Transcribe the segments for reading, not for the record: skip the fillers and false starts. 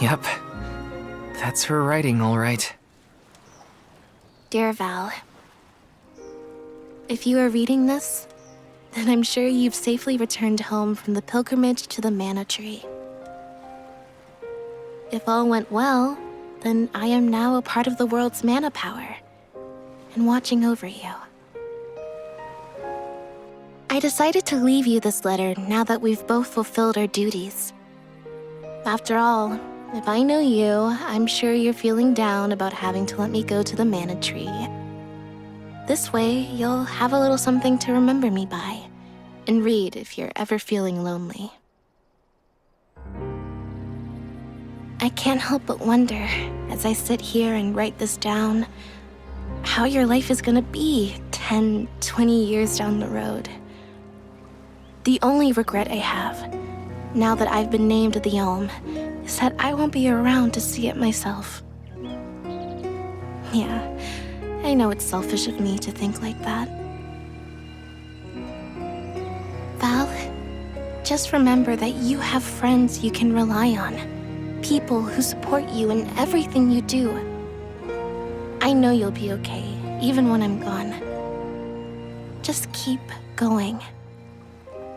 Yep. That's her writing, all right. Dear Val, if you are reading this, then I'm sure you've safely returned home from the pilgrimage to the Mana Tree. If all went well, then I am now a part of the world's mana power and watching over you. I decided to leave you this letter now that we've both fulfilled our duties. After all, if I know you, I'm sure you're feeling down about having to let me go to the Mana Tree. This way, you'll have a little something to remember me by, and read if you're ever feeling lonely. I can't help but wonder, as I sit here and write this down, how your life is gonna be 10, 20 years down the road. The only regret I have, now that I've been named the Elm, is that I won't be around to see it myself. Yeah, I know it's selfish of me to think like that. Val, just remember that you have friends you can rely on, people who support you in everything you do. I know you'll be okay, even when I'm gone. Just keep going.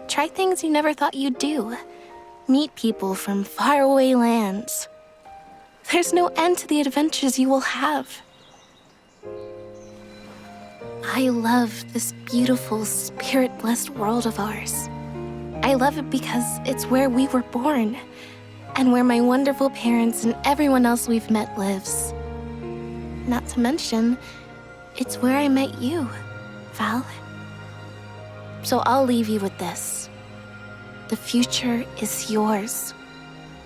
Try things you never thought you'd do. Meet people from faraway lands. There's no end to the adventures you will have. I love this beautiful, spirit-blessed world of ours. I love it because it's where we were born, and where my wonderful parents and everyone else we've met lives. Not to mention, it's where I met you, Val. So I'll leave you with this. The future is yours.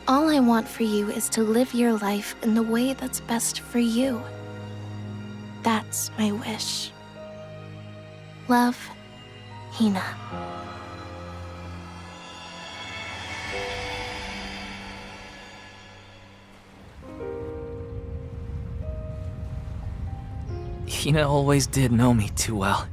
All I want for you is to live your life in the way that's best for you. That's my wish. Love, Hina. Hina always did know me too well.